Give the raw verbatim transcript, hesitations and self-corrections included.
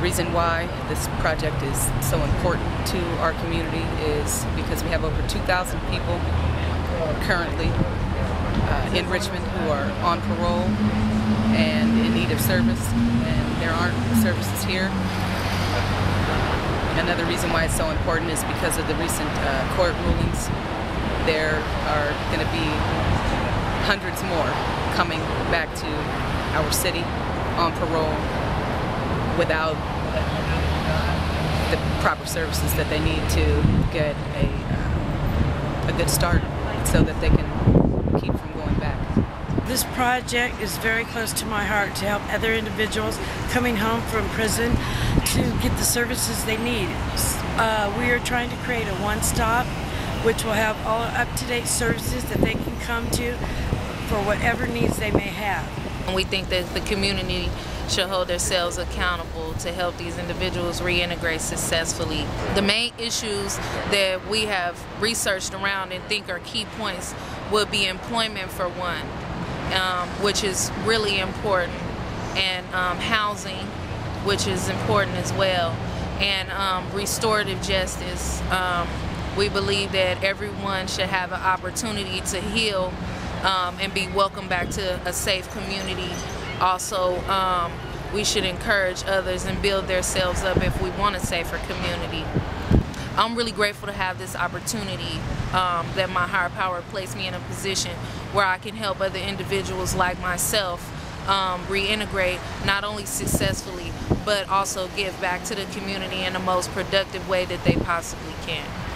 The reason why this project is so important to our community is because we have over two thousand people currently uh, in Richmond who are on parole and in need of service, and there aren't services here. Another reason why it's so important is because of the recent uh, court rulings. There are going to be hundreds more coming back to our city on parole without the proper services that they need to get a, uh, a good start so that they can keep from going back. This project is very close to my heart, to help other individuals coming home from prison to get the services they need. Uh, we are trying to create a one-stop which will have all up-to-date services that they can come to for whatever needs they may have. And we think that the community should hold themselves accountable to help these individuals reintegrate successfully. The main issues that we have researched around and think are key points would be employment for one, um, which is really important, and um, housing, which is important as well, and um, restorative justice. Um, We believe that everyone should have an opportunity to heal um, and be welcomed back to a safe community. Also, um, we should encourage others and build themselves up if we want a safer community. I'm really grateful to have this opportunity um, that my higher power placed me in a position where I can help other individuals like myself um, reintegrate, not only successfully, but also give back to the community in the most productive way that they possibly can.